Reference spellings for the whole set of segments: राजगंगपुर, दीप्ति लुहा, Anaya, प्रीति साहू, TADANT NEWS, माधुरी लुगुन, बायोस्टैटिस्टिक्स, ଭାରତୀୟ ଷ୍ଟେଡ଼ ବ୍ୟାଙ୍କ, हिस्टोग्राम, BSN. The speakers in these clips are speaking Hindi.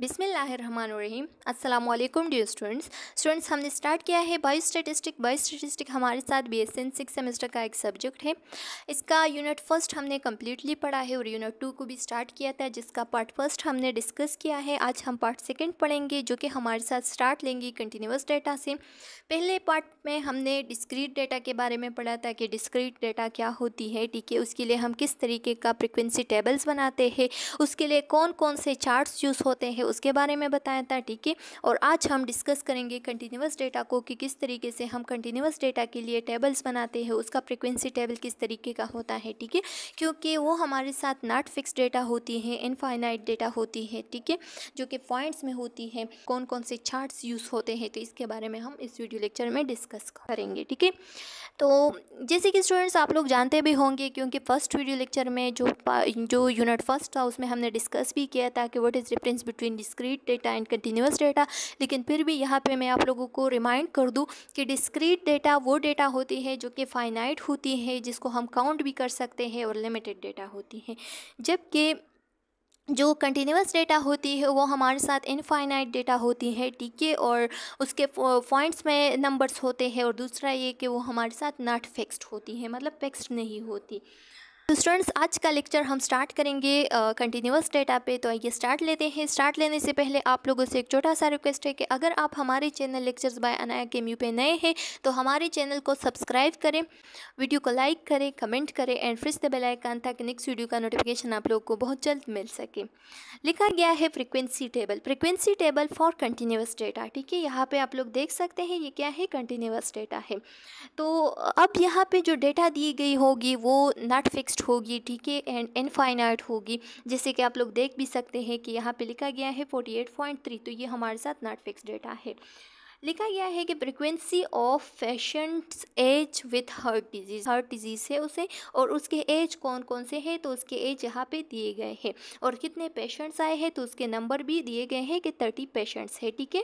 बिस्मिल्लाहिर्रहमानुर्रहीम। अस्सलामुअलैकुम डियर स्टूडेंट्स, हमने स्टार्ट किया है बायोस्टैटिस्टिक्स हमारे साथ BSN 6 सेमेस्टर का एक सब्जेक्ट है। इसका यूनिट फर्स्ट हमने कम्प्लीटली पढ़ा है और यूनिट 2 को भी स्टार्ट किया था, जिसका पार्ट फर्स्ट हमने डिस्कस किया है। आज हम पार्ट सेकंड पढ़ेंगे जो कि हमारे साथ स्टार्ट लेंगे कंटिन्यूस डाटा से। पहले पार्ट में हमने डिस्क्रीट डाटा के बारे में पढ़ा था कि डिस्क्रीट डाटा क्या होती है, ठीक है, उसके लिए हम किस तरीके का फ्रिक्वेंसी टेबल्स बनाते हैं, उसके लिए कौन कौन से चार्ट्स यूज़ होते हैं उसके बारे में बताया था, ठीक है। और आज हम डिस्कस करेंगे कंटिन्यूस डाटा को कि किस तरीके से हम कंटिन्यूस डाटा के लिए टेबल्स बनाते हैं, उसका फ्रिक्वेंसी टेबल किस तरीके का होता है, ठीक है, क्योंकि वो हमारे साथ नॉट फिक्स डाटा होती है, इनफाइनाइट डाटा होती है, ठीक है, जो कि पॉइंट्स में होती है, कौन कौन से चार्ट्स यूज़ होते हैं, तो इसके बारे में हम इस वीडियो लेक्चर में डिस्कस करेंगे, ठीक है। तो जैसे कि स्टूडेंट्स आप लोग जानते भी होंगे, क्योंकि फर्स्ट वीडियो लेक्चर में जो यूनिट फर्स्ट था उसमें हमने डिस्कस भी किया था कि what is difference between discrete data and continuous data. लेकिन फिर भी यहाँ पे मैं आप लोगों को रिमाइंड कर दूँ कि डिस्क्रीट डाटा वो डाटा होती है जो कि फाइनाइट होती है, जिसको हम काउंट भी कर सकते हैं, और लिमिटेड डाटा होती है। जबकि जो कंटिन्यूस डाटा होती है वो हमारे साथ इनफाइनाइट डाटा होती है, ठीक है, और उसके पॉइंट्स में नंबर्स होते हैं। और दूसरा ये कि वो हमारे साथ नॉट फिक्स्ड होती है, मतलब फिक्स्ड नहीं होती। तो स्टूडेंट्स आज का लेक्चर हम स्टार्ट करेंगे कंटिन्यूस डाटा पे, तो आइए स्टार्ट लेते हैं। स्टार्ट लेने से पहले आप लोगों से एक छोटा सा रिक्वेस्ट है कि अगर आप हमारे channel lectures by Anaya KMU पे नए हैं तो हमारे चैनल को सब्सक्राइब करें, वीडियो को लाइक करें, कमेंट करें and press the bell icon ताकि नेक्स्ट वीडियो का नोटिफिकेशन आप लोगों को बहुत जल्द मिल सके। लिखा गया है frequency table, frequency table for continuous data, ठीक है। यहाँ पर आप लोग देख सकते हैं ये क्या है, कंटिन्यूस डाटा है। तो अब यहाँ पर जो डाटा दी गई होगी वो नॉट फिक्स्ड होगी, ठीक है, एंड इनफाइनाइट होगी, जैसे कि आप लोग देख भी सकते हैं कि यहाँ पे लिखा गया है 48.3, तो ये हमारे साथ नॉट फिक्स्ड डाटा है। लिखा गया है कि frequency of patients age with heart disease, heart disease है उसे, और उसके एज कौन कौन से हैं, तो उसके एज यहाँ पे दिए गए हैं, और कितने पेशेंट्स आए हैं तो उसके नंबर भी दिए गए हैं कि 30 पेशेंट्स है, ठीक है।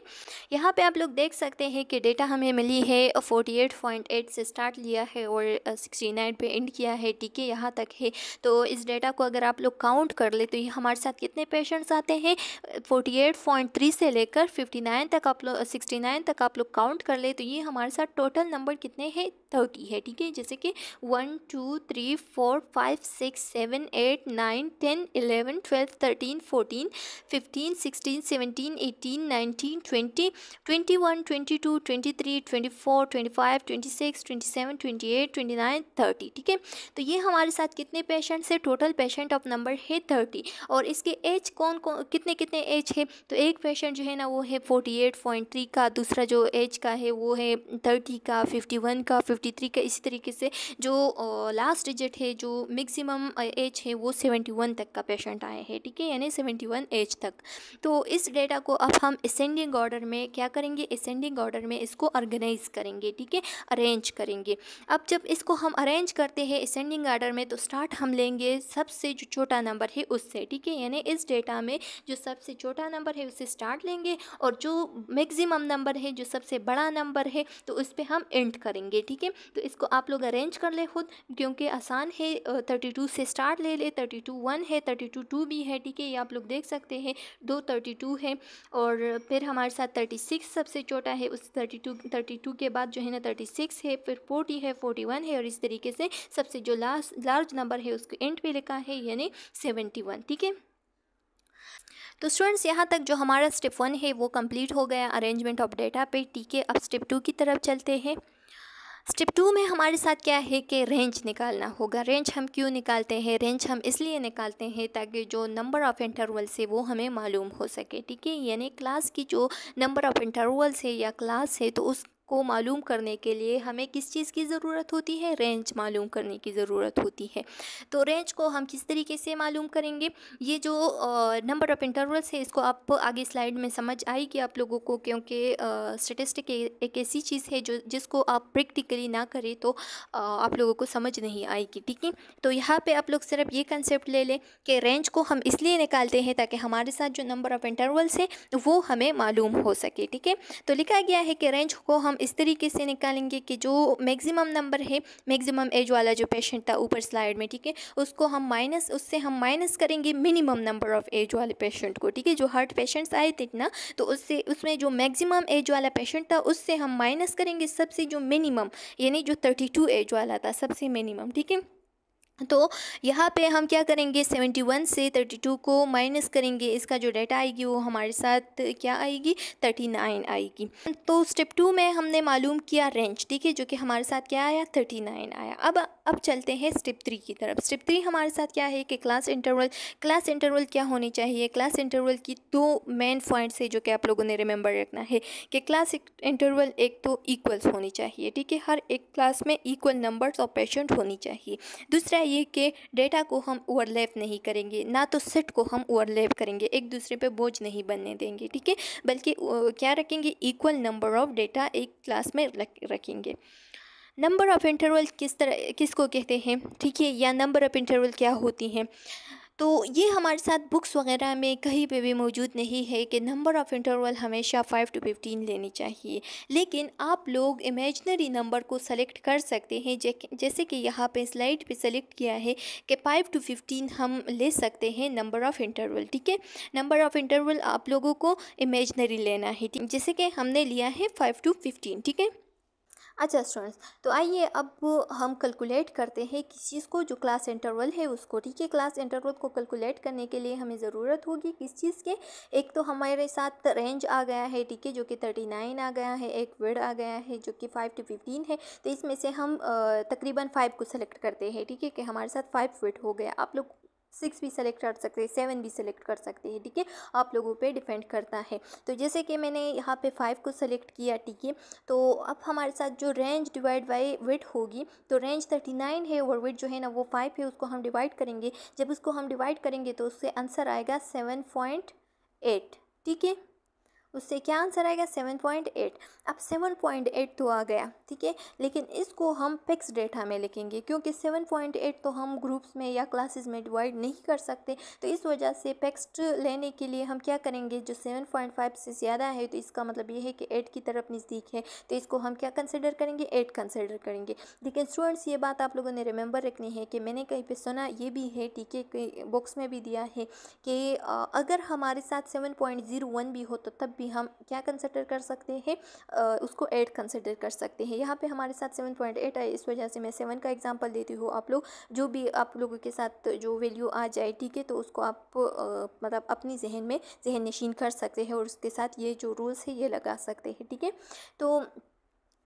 यहाँ पे आप लोग देख सकते हैं कि डेटा हमें मिली है 48.8 से स्टार्ट लिया है और 69 पे एंड किया है, ठीक है, यहाँ तक है। तो इस डेटा को अगर आप लोग काउंट कर ले तो ये हमारे साथ कितने पेशेंट्स आते हैं, 48.3 से लेकर 59 तक आप लोग 69 तक आप लोग काउंट कर ले तो ये हमारे साथ टोटल नंबर कितने हैं, 30 है, ठीक है। जैसे कि 1 2 3 4 5 6 7 8 9 10 11 12 13 14 15 16 17 18 19 20 21 22 23 24 25 26 27 28 29 30, ठीक है। तो ये हमारे साथ कितने पेशेंट्स है, टोटल पेशेंट ऑफ नंबर है 30, और इसके एज कौन कौन कितने कितने एज है, तो एक पेशेंट जो है ना वो है 48.3 का, दूसरा जो एज का है वो है 30 का, 51 का, 53 का, इसी तरीके से जो लास्ट डिजिट है जो मैक्सिमम एज है वो 71 तक का पेशेंट आए हैं, ठीक है, यानी 71 एज तक। तो इस डेटा को अब हम असेंडिंग ऑर्डर में क्या करेंगे, असेंडिंग ऑर्डर में इसको ऑर्गेनाइज करेंगे, ठीक है, अरेंज करेंगे। अब जब इसको हम अरेंज करते हैं असेंडिंग ऑर्डर में तो स्टार्ट हम लेंगे सबसे जो छोटा नंबर है उससे, ठीक है, यानी इस डेटा में जो सबसे छोटा नंबर है उससे स्टार्ट लेंगे, और जो मैक्सिमम नंबर है जो सबसे बड़ा नंबर है तो उस पर हम एंड करेंगे, ठीक है। तो इसको आप लोग अरेंज कर ले खुद, क्योंकि आसान है। 32 से स्टार्ट ले ले, 32 1 है, 32 2 भी है, ठीक है, ये आप लोग देख सकते हैं, दो 32 है, और फिर हमारे साथ 36 सबसे छोटा है, उस 32 के बाद जो है ना 36 है, फिर 40 है, 41 है, और इस तरीके से सबसे जो लार्ज नंबर है उसको एंड पे लिखा है, यानी 71, ठीक है। तो स्टूडेंट्स यहाँ तक जो हमारा स्टेप 1 है वो कंप्लीट हो गया अरेंजमेंट ऑफ डाटा पे, ठीक है। अब स्टेप 2 की तरफ चलते हैं। स्टेप 2 में हमारे साथ क्या है कि रेंज निकालना होगा। रेंज हम क्यों निकालते हैं, रेंज हम इसलिए निकालते हैं ताकि जो नंबर ऑफ़ इंटरवल्स है वो हमें मालूम हो सके, ठीक है, यानी क्लास की जो नंबर ऑफ़ इंटरवल्स है या क्लास है तो उस को मालूम करने के लिए हमें किस चीज़ की ज़रूरत होती है, रेंज मालूम करने की ज़रूरत होती है। तो रेंज को हम किस तरीके से मालूम करेंगे, ये जो नंबर ऑफ़ इंटरवल्स है इसको आप आगे स्लाइड में समझ आएगी आप लोगों को, क्योंकि स्टैटिस्टिक एक ऐसी चीज़ है जो जिसको आप प्रैक्टिकली ना करें तो आप लोगों को समझ नहीं आएगी, ठीक है। तो यहाँ पर आप लोग सिर्फ ये कंसेप्ट ले लें कि रेंज को हम इसलिए निकालते हैं ताकि हमारे साथ जो नंबर ऑफ़ इंटरवल्स है वो हमें मालूम हो सके, ठीक है। तो लिखा गया है कि रेंज को हम हम इस तरीके से निकालेंगे कि जो मैक्सिमम नंबर है, मैक्सिमम एज वाला जो पेशेंट था ऊपर स्लाइड में, ठीक है, उसको हम माइनस, उससे हम माइनस करेंगे मिनिमम नंबर ऑफ़ एज वाले पेशेंट को, ठीक है। जो हार्ट पेशेंट्स आए थे ना, तो उससे, उसमें जो मैक्सिमम एज वाला पेशेंट था उससे हम माइनस करेंगे सबसे जो मिनिमम, यानी जो 32 एज वाला था सबसे मिनिमम, ठीक है। तो यहाँ पे हम क्या करेंगे, 71 से 32 को माइनस करेंगे, इसका जो डाटा आएगी वो हमारे साथ क्या आएगी, 39 आएगी। तो स्टेप 2 में हमने मालूम किया रेंज, ठीक है, जो कि हमारे साथ क्या आया, 39 आया। अब चलते हैं स्टेप 3 की तरफ। स्टेप 3 हमारे साथ क्या है कि क्लास इंटरवल क्या होनी चाहिए। क्लास इंटरवल की 2 मेन पॉइंट्स है जो कि आप लोगों ने रिमेंबर रखना है कि क्लास इंटरवल एक तो इक्वल्स होनी चाहिए, ठीक है, हर एक क्लास में इक्वल नंबर्स ऑफ पेशेंट होनी चाहिए। दूसरा ये कि डेटा को हम ओवरलैप नहीं करेंगे, ना तो सेट को हम ओवरलैप करेंगे, एक दूसरे पे बोझ नहीं बनने देंगे, ठीक है, बल्कि क्या रखेंगे, इक्वल नंबर ऑफ़ डेटा एक क्लास में रखेंगे। नंबर ऑफ़ इंटरवल किसको कहते हैं, ठीक है, या नंबर ऑफ़ इंटरवल क्या होती हैं, तो ये हमारे साथ बुक्स वगैरह में कहीं पे भी मौजूद नहीं है कि नंबर ऑफ़ इंटरवल हमेशा 5 to 15 लेनी चाहिए। लेकिन आप लोग इमेजिनरी नंबर को सेलेक्ट कर सकते हैं, जैसे कि यहाँ पे स्लाइड पे सेलेक्ट किया है कि 5 to 15 हम ले सकते हैं नंबर ऑफ़ इंटरवल, ठीक है। नंबर ऑफ़ इंटरवल आप लोगों को इमेजिनरी लेना है, जैसे कि हमने लिया है 5 to 15, ठीक है। अच्छा स्टूडेंट्स, तो आइए अब हम कैलकुलेट करते हैं किस चीज़ को, जो क्लास इंटरवल है उसको, ठीक है। क्लास इंटरवल को कैलकुलेट करने के लिए हमें ज़रूरत होगी किस चीज़ के, एक तो हमारे साथ रेंज आ गया है, ठीक है, जो कि 39 आ गया है, एक विड्थ आ गया है जो कि 5 to 15 है। तो इसमें से हम तकरीबन 5 को सेलेक्ट करते हैं, ठीक है, कि हमारे साथ 5 विड्थ हो गया। आप लोग 6 भी सेलेक्ट कर सकते हैं, 7 भी सेलेक्ट कर सकते हैं, ठीक है, आप लोगों पे डिपेंड करता है। तो जैसे कि मैंने यहाँ पे 5 को सेलेक्ट किया, ठीक है। तो अब हमारे साथ जो रेंज डिवाइड बाय विड्थ होगी, तो रेंज 39 है और विड्थ जो है ना वो 5 है, उसको हम डिवाइड करेंगे। जब उसको हम डिवाइड करेंगे तो उससे आंसर आएगा 7.8, ठीक है, उससे क्या आंसर आएगा, 7.8। अब 7.8 तो आ गया, ठीक है, लेकिन इसको हम फिक्स डेटा में लिखेंगे क्योंकि 7.8 तो हम ग्रुप्स में या क्लासेस में डिवाइड नहीं कर सकते। तो इस वजह से फिक्स्ड लेने के लिए हम क्या करेंगे, जो 7.5 से ज़्यादा है तो इसका मतलब ये है कि 8 की तरफ नज़दीक है, तो इसको हम क्या कंसिडर करेंगे, 8 कंसिडर करेंगे। लेकिन स्टूडेंट्स ये बात आप लोगों ने रिमेंबर रखनी है कि मैंने कहीं पर सुना ये भी है, ठीक है, बुक्स में भी दिया है कि अगर हमारे साथ 7.01 भी हो तो तब भी हम क्या कंसिडर कर सकते हैं, उसको 8 कंसिडर कर सकते हैं। यहाँ पे हमारे साथ 7.8 है, इस वजह से मैं 7 का एग्जांपल देती हूँ। आप लोग जो भी आप लोगों के साथ जो वैल्यू आ जाए, ठीक है, तो उसको आप मतलब अपनी जहन में जहन नशीन कर सकते हैं और उसके साथ ये जो रूल्स है ये लगा सकते हैं, ठीक है। तो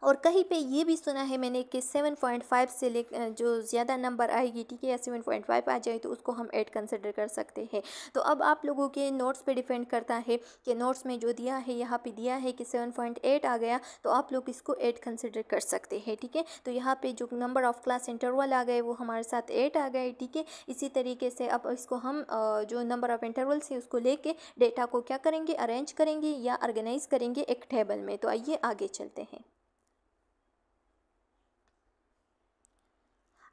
और कहीं पे ये भी सुना है मैंने कि 7.5 से ले जो ज़्यादा नंबर आएगी, ठीक है, या 7.5 आ जाए तो उसको हम 8 कंसिडर कर सकते हैं। तो अब आप लोगों के नोट्स पे डिपेंड करता है कि नोट्स में जो दिया है, यहाँ पे दिया है कि 7.8 आ गया तो आप लोग इसको 8 कंसिडर कर सकते हैं, ठीक है। तो यहाँ पे जो नंबर ऑफ़ क्लास इंटरवल आ गए वो हमारे साथ 8 आ गए, ठीक है। इसी तरीके से अब इसको हम जो नंबर ऑफ़ इंटरवल्स है उसको ले कर डेटा को क्या करेंगे, अरेंज करेंगे या ऑर्गेनाइज़ करेंगे एक टेबल में। तो आइए आगे चलते हैं।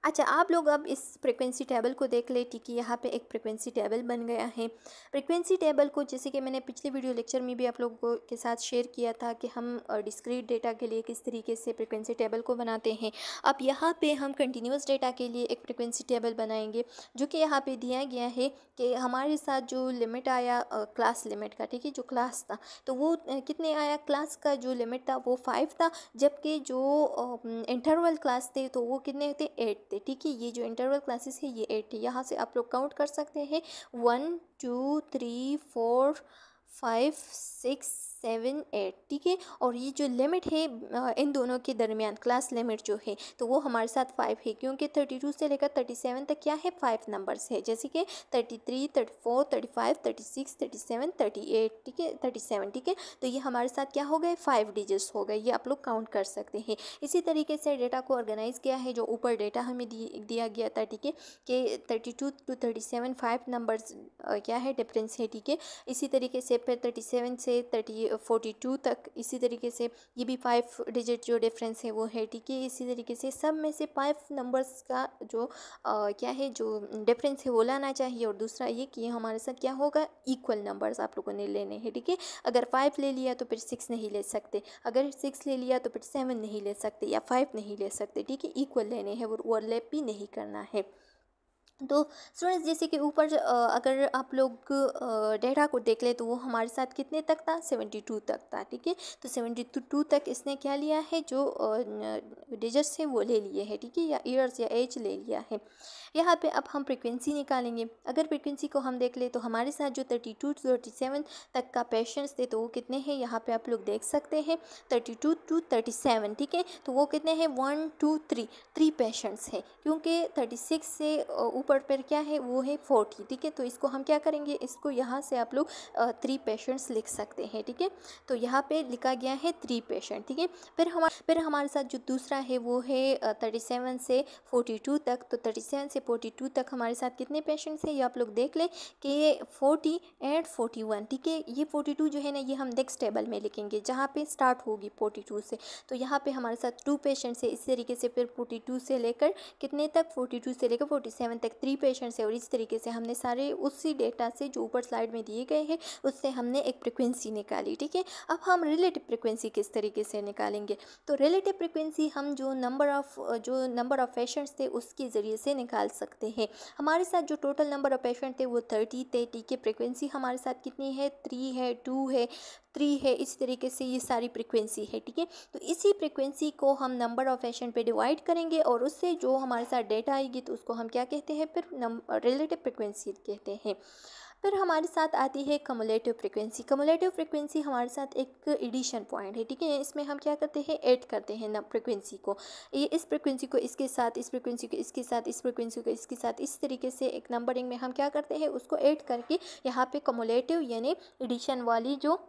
अच्छा, आप लोग अब इस फ्रीक्वेंसी टेबल को देख ले, ठीक है, यहाँ पे एक फ्रीक्वेंसी टेबल बन गया है। फ्रीक्वेंसी टेबल को जैसे कि मैंने पिछले वीडियो लेक्चर में भी आप लोगों के साथ शेयर किया था कि हम डिस्क्रीट डेटा के लिए किस तरीके से फ्रीक्वेंसी टेबल को बनाते हैं। अब यहाँ पे हम कंटिन्यूस डेटा के लिए एक फ्रीक्वेंसी टेबल बनाएंगे, जो कि यहाँ पर दिया गया है कि हमारे साथ जो लिमिट आया क्लास लिमिट का, ठीक है, जो क्लास था तो वो कितने आया, क्लास का जो लिमिट था वो 5 था, जबकि जो इंटरवल क्लास थे तो वो कितने थे, 8 थे, ठीक है। ये जो इंटरवल क्लासेस है ये 8 है। यहाँ से आप लोग काउंट कर सकते हैं 1 2 3 4 5 6 7 8, ठीक है। और ये जो लिमिट है इन दोनों के दरमियान क्लास लिमिट जो है तो वो हमारे साथ 5 है, क्योंकि 32 से लेकर 37 तक क्या है, 5 नंबर्स है, जैसे कि 33 34 35 36 37 38, ठीक है, 37, ठीक है। तो ये हमारे साथ क्या हो गए, 5 डिजिट्स हो गए, ये आप लोग काउंट कर सकते हैं। इसी तरीके से डेटा को ऑर्गेनाइज़ किया है, जो ऊपर डेटा हमें दिया गया था, ठीक है, कि 32 to 37 5 नंबर्स क्या है डिफरेंस है, ठीक है। इसी तरीके से फिर 37 से से 42 तक। इसी तरीके से ये भी 5 डिजिट जो डिफरेंस है वो है, ठीक है। इसी तरीके से सब में से 5 नंबर्स का जो क्या है जो डिफरेंस है वो लाना चाहिए। और दूसरा ये कि हमारे साथ क्या होगा, इक्वल नंबर्स आप लोगों ने लेने हैं, ठीक है। अगर 5 ले लिया तो फिर 6 नहीं ले सकते, अगर 6 ले लिया तो फिर 7 नहीं ले सकते या 5 नहीं ले सकते, ठीक है। इक्वल लेने हैं और ओवरलैप भी नहीं करना है। तो स्टूडेंट्स जैसे कि ऊपर अगर आप लोग डेटा को देख ले तो वो हमारे साथ कितने तक था, 72 तक था, ठीक है। तो 72 तक इसने क्या लिया है, जो डिजिट्स है वो ले लिए है, ठीक है, या ईयर्स या एज ले लिया है। यहाँ पे अब हम फ्रिक्वेंसी निकालेंगे। अगर फ्रिक्वेंसी को हम देख ले तो हमारे साथ जो 32 से 37 तक का पेशेंट्स थे तो वो कितने हैं, यहाँ पे आप लोग देख सकते हैं 32 से 37, ठीक है। तो वो कितने हैं, 1 2 3 पेशेंट्स हैं, क्योंकि 36 से ऊपर पर क्या है वो है 40, ठीक है। तो इसको हम क्या करेंगे, इसको यहाँ से आप लोग 3 पेशेंट्स लिख सकते हैं, ठीक है। तो यहाँ पे लिखा गया है 3 पेशेंट, ठीक है। फिर हमारे साथ जो दूसरा है वो है 37 से 42 तक। तो 37 से 42 तक हमारे साथ कितने पेशेंट्स हैं, ये आप लोग देख लें कि 40 एंड 41, ठीक है। ये 42 जो है ना ये हम नेक्स्ट टेबल में लिखेंगे जहाँ पर स्टार्ट होगी 42 से। तो यहाँ पर हमारे साथ 2 पेशेंट्स है। इसी तरीके से फिर 42 से लेकर कितने तक, 42 से लेकर 47 तक 3 पेशेंट्स है। और इस तरीके से हमने सारे उसी डेटा से जो ऊपर स्लाइड में दिए गए हैं उससे हमने एक फ्रिक्वेंसी निकाली, ठीक है। अब हम रिलेटिव फ्रिक्वेंसी किस तरीके से निकालेंगे, तो रिलेटिव फ्रिक्वेंसी हम जो नंबर ऑफ पेशेंट्स थे उसके ज़रिए से निकाल सकते हैं। हमारे साथ जो टोटल नंबर ऑफ पेशेंट थे वो 30 थे, ठीक है। फ्रिक्वेंसी हमारे साथ कितनी है, 3 है 2 है 3 है। इस तरीके से ये सारी फ्रिक्वेंसी है, ठीक है। तो इसी फ्रिक्वेंसी को हम नंबर ऑफ पेशेंट पे डिवाइड करेंगे और उससे जो हमारे साथ डेटा आएगी तो उसको हम क्या कहते हैं, फिर रिलेटिव फ्रिक्वेंसी कहते हैं। फिर हमारे साथ आती है क्युमुलेटिव फ्रिक्वेंसी। क्युमुलेटिव फ्रिक्वेंसी हमारे साथ एक एडिशन पॉइंट है, ठीक है। इसमें हम क्या करते हैं, ऐड करते हैं ना फ्रिक्वेंसी को, ये इस फ्रिक्वेंसी को इसके साथ, इस फ्रिक्वेंसी को इसके साथ, इस फ्रिक्वेंसी को इसके साथ, इस तरीके से एक नंबरिंग में हम क्या करते हैं उसको ऐड करके यहाँ पे क्युमुलेटिव यानी एडिशन वाली जो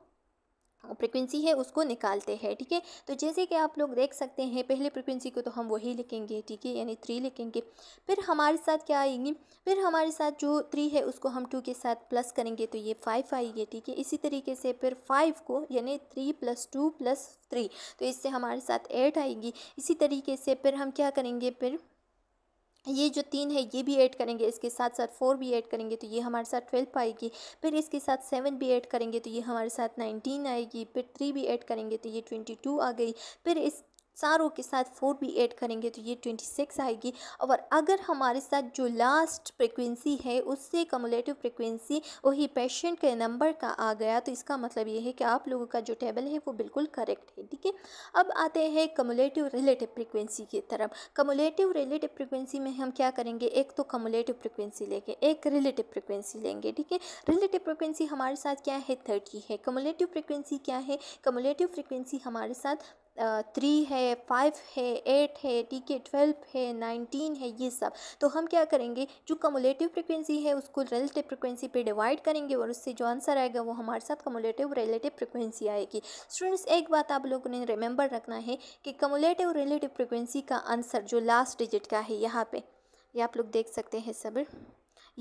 फ्रिक्वेंसी है उसको निकालते हैं, ठीक है। तो जैसे कि आप लोग देख सकते हैं पहले फ्रिक्वेंसी को तो हम वही लिखेंगे, ठीक है, यानी 3 लिखेंगे। फिर हमारे साथ क्या आएगी, फिर हमारे साथ जो 3 है उसको हम 2 के साथ प्लस करेंगे तो ये 5 आएगी, ठीक है। इसी तरीके से फिर 5 को यानी 3 प्लस 2 प्लस 3, तो इससे हमारे साथ 8 आएगी। इसी तरीके से फिर हम क्या करेंगे, फिर ये जो 3 है ये भी ऐड करेंगे, इसके साथ साथ 4 भी ऐड करेंगे तो ये हमारे साथ 12 आएगी। फिर इसके साथ 7 भी ऐड करेंगे तो ये हमारे साथ 19 आएगी। फिर 3 भी ऐड करेंगे तो ये 22 आ गई। फिर इस सारों के साथ 4 भी ऐड करेंगे तो ये 26 आएगी। और अगर हमारे साथ जो लास्ट फ्रिक्वेंसी है उससे क्युमुलेटिव फ्रिक्वेंसी वही पेशेंट के नंबर का आ गया तो इसका मतलब ये है कि आप लोगों का जो टेबल है वो बिल्कुल करेक्ट है, ठीक है। अब आते हैं क्युमुलेटिव रिलेटिव फ्रिक्वेंसी की तरफ। क्युमुलेटिव रिलेटिव फ्रिक्वेंसी में हम क्या करेंगे, एक तो क्युमुलेटिव फ्रिक्वेंसी लेंगे, एक रिलेटिव फ्रिक्वेंसी लेंगे, ठीक है। रिलेटिव फ्रिक्वेंसी हमारे साथ क्या है, 30 है। क्युमुलेटिव फ्रिक्वेंसी क्या है, क्युमुलेटिव फ्रिक्वेंसी हमारे साथ 3 है, 5 है, 8 है, ठीक है, 12 है, 19 है, ये सब। तो हम क्या करेंगे, जो क्युमुलेटिव फ्रिक्वेंसी है उसको रिलेटिव फ्रिक्वेंसी पे डिवाइड करेंगे और उससे जो आंसर आएगा वो हमारे साथ क्युमुलेटिव रिलेटिव फ्रिक्वेंसी आएगी। स्टूडेंट्स एक बात आप लोगों ने रिमेंबर रखना है कि क्युमुलेटिव रिलेटिव फ्रिक्वेंसी का आंसर जो लास्ट डिजिट का है यहाँ पे, ये आप लोग देख सकते हैं सब,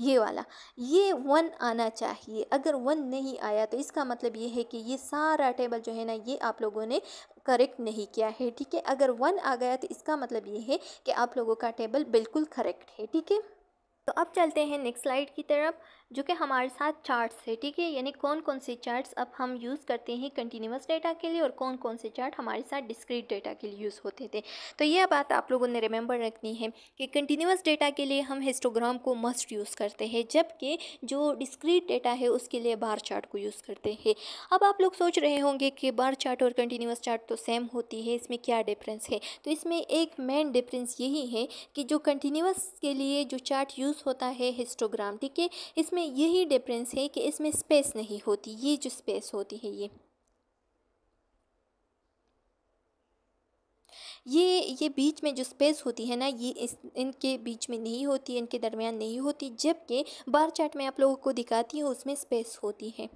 ये वाला, ये 1 आना चाहिए। अगर 1 नहीं आया तो इसका मतलब ये है कि ये सारा टेबल जो है ना ये आप लोगों ने करेक्ट नहीं किया है, ठीक है। अगर 1 आ गया तो इसका मतलब ये है कि आप लोगों का टेबल बिल्कुल करेक्ट है, ठीक है। तो अब चलते हैं नेक्स्ट स्लाइड की तरफ जो कि हमारे साथ चार्ट्स है, ठीक है। यानी कौन कौन से चार्ट्स अब हम यूज़ करते हैं कंटिन्यूस डाटा के लिए और कौन कौन से चार्ट हमारे साथ डिस्क्रीट डाटा के लिए यूज़ होते थे। तो यह बात आप लोगों ने रिमेंबर रखनी है कि कंटिन्यूस डाटा के लिए हम हिस्टोग्राम को मस्ट यूज़ करते हैं, जबकि जो डिस्क्रीट डाटा है उसके लिए बार चार्ट को यूज़ करते हैं। अब आप लोग सोच रहे होंगे कि बार चार्ट और कंटिन्यूस चार्ट तो सेम होती है, इसमें क्या डिफरेंस है। तो इसमें एक मेन डिफरेंस यही है कि जो कंटिन्यूस के लिए जो चार्ट यूज़ होता है हिस्टोग्राम, ठीक है, इसमें यही डिफरेंस है कि इसमें स्पेस नहीं होती। ये जो स्पेस होती है ये बीच में जो स्पेस होती है ना ये इनके बीच में नहीं होती, इनके दरमियान नहीं होती, जबकि बार चार्ट में आप लोगों को दिखाती हूँ उसमें स्पेस होती है।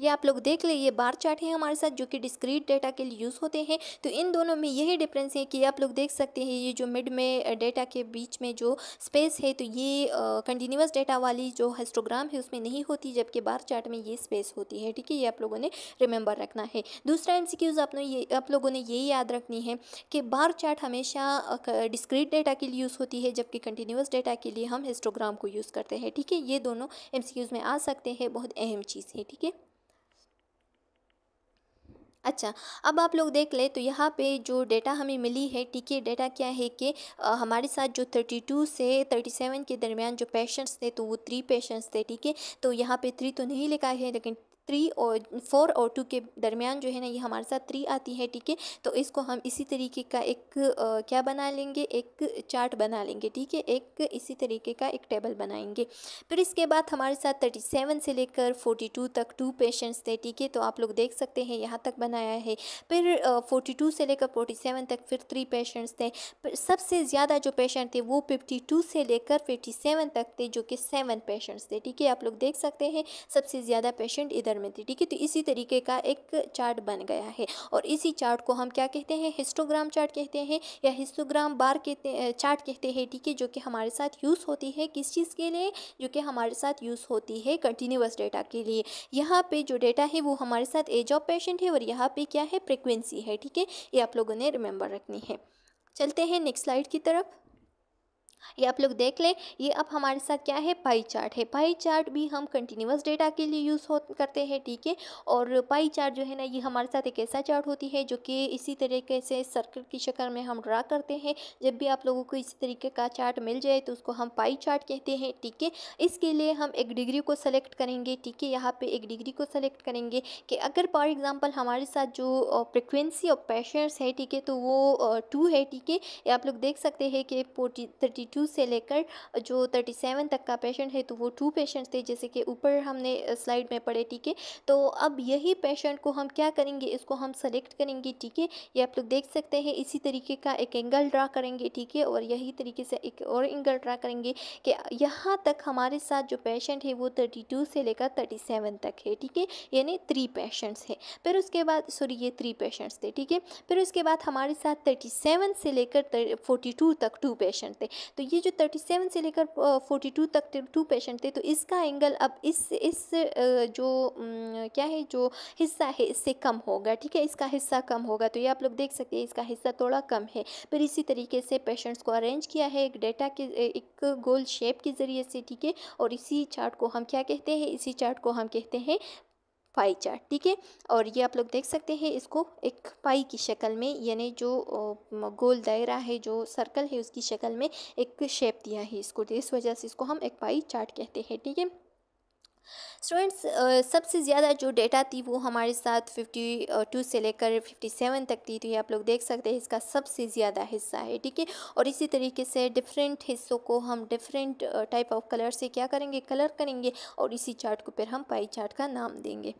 ये आप लोग देख ले, ये बार चार्ट है हमारे साथ जो कि डिस्क्रीट डेटा के लिए यूज़ होते हैं। तो इन दोनों में यही डिफरेंस है कि आप लोग देख सकते हैं ये जो मिड में डेटा के बीच में जो स्पेस है तो ये कंटिन्यूस डेटा वाली जो हिस्टोग्राम है उसमें नहीं होती, जबकि बार चार्ट में ये स्पेस होती है। ठीक है, ये आप लोगों ने रिमेंबर रखना है। दूसरा MCQs आप लोगों ने ये याद रखनी है कि बार चार्ट हमेशा डिस्क्रीट डेटा के लिए यूज़ होती है, जबकि कंटिन्यूस डेटा के लिए हम हिस्टोग्राम को यूज़ करते हैं। ठीक है, ये दोनों MCQs में आ सकते हैं, बहुत अहम चीज़ है। ठीक है, अच्छा अब आप लोग देख ले तो यहाँ पे जो डेटा हमें मिली है, ठीक है, डेटा क्या है कि हमारे साथ जो 32 से 37 के दरमियान जो पेशेंट्स थे तो वो 3 पेशेंट्स थे। ठीक है, तो यहाँ पे 3 तो नहीं लिखा है, लेकिन 3 और 4 और 2 के दरमियान जो है ना ये हमारे साथ 3 आती है। ठीक है, तो इसको हम इसी तरीके का एक क्या बना लेंगे, एक चार्ट बना लेंगे। ठीक है, एक इसी तरीके का एक टेबल बनाएंगे। फिर इसके बाद हमारे साथ 37 से लेकर 42 तक 2 पेशेंट्स थे। ठीक है, तो आप लोग देख सकते हैं यहाँ तक बनाया है। फिर 42 से लेकर 47 तक फिर 3 पेशेंट्स थे। सबसे ज़्यादा जो पेशेंट थे वो 52 से लेकर 57 तक थे, जो कि 7 पेशेंट्स थे। ठीक है, आप लोग देख सकते हैं सबसे ज़्यादा पेशेंट में थी। ठीक है, तो इसी तरीके का एक चार्ट बन गया है और इसी चार्ट को हम क्या कहते हैं, हिस्टोग्राम चार्ट कहते हैं या हिस्टोग्राम बार चार्ट कहते हैं। ठीक है, जो कि हमारे साथ यूज़ होती है किस चीज़ के लिए, जो कि हमारे साथ यूज़ होती है कंटिन्यूस डेटा के लिए। यहाँ पे जो डेटा है वो हमारे साथ एज ऑफ पेशेंट है और यहाँ पे क्या है, फ्रिक्वेंसी है। ठीक है, ये आप लोगों ने रिमेंबर रखनी है। चलते हैं नेक्स्ट स्लाइड की तरफ। ये आप लोग देख लें, ये अब हमारे साथ क्या है, पाई चार्ट है। पाई चार्ट भी हम कंटिन्यूस डेटा के लिए यूज़ करते हैं। ठीक है, और पाई चार्ट जो है ना ये हमारे साथ एक ऐसा चार्ट होती है जो कि इसी तरीके से सर्कल की शक्ल में हम ड्रा करते हैं। जब भी आप लोगों को इसी तरीके का चार्ट मिल जाए तो उसको हम पाई चार्ट कहते हैं। ठीक है, इसके लिए हम एक डिग्री को सेलेक्ट करेंगे। ठीक है, यहाँ पर एक डिग्री को सेलेक्ट करेंगे कि अगर फॉर एग्ज़ाम्पल हमारे साथ जो फ्रिक्वेंसी ऑफ पेशेंट्स है, ठीक है, तो वो 2 है। ठीक है, ये आप लोग देख सकते हैं कि 42 से लेकर जो 37 तक का पेशेंट है तो वो 2 पेशेंट थे, जैसे कि ऊपर हमने स्लाइड में पढ़े। ठीक है, तो अब यही पेशेंट को हम क्या करेंगे, इसको हम सेलेक्ट करेंगे। ठीक है, ये आप लोग देख सकते हैं इसी तरीके का एक एंगल ड्रा करेंगे। ठीक है, और यही तरीके से एक और एंगल ड्रा करेंगे कि यहाँ तक हमारे साथ जो पेशेंट है वो 32 से लेकर 37 तक है। ठीक है, यानी 3 पेशेंट्स है। फिर उसके बाद ये 3 पेशेंट्स थे। ठीक है, फिर उसके बाद हमारे साथ 37 से लेकर 42 तक 2 पेशेंट थे। तो ये जो 37 से लेकर 42 तक 2 पेशेंट थे, तो इसका एंगल अब इस जो क्या है जो हिस्सा है इससे कम होगा। ठीक है, इसका हिस्सा कम होगा, तो ये आप लोग देख सकते हैं इसका हिस्सा थोड़ा कम है। फिर इसी तरीके से पेशेंट्स को अरेंज किया है एक डेटा के एक गोल शेप के ज़रिए से। ठीक है, और इसी चार्ट को हम क्या कहते हैं, इसी चार्ट को हम कहते हैं पाई चार्ट। ठीक है, और ये आप लोग देख सकते हैं इसको एक पाई की शक्ल में, यानी जो गोल दायरा है जो सर्कल है उसकी शक्ल में एक शेप दिया है इसको, तो इस वजह से इसको हम एक पाई चार्ट कहते हैं। ठीक है स्टूडेंट्स, सबसे ज़्यादा जो डेटा थी वो हमारे साथ 52 से लेकर 57 तक थी, तो ये आप लोग देख सकते हैं इसका सबसे ज़्यादा हिस्सा है। ठीक है, और इसी तरीके से डिफरेंट हिस्सों को हम डिफरेंट टाइप ऑफ कलर से क्या करेंगे, कलर करेंगे और इसी चार्ट को फिर हम पाई चार्ट का नाम देंगे।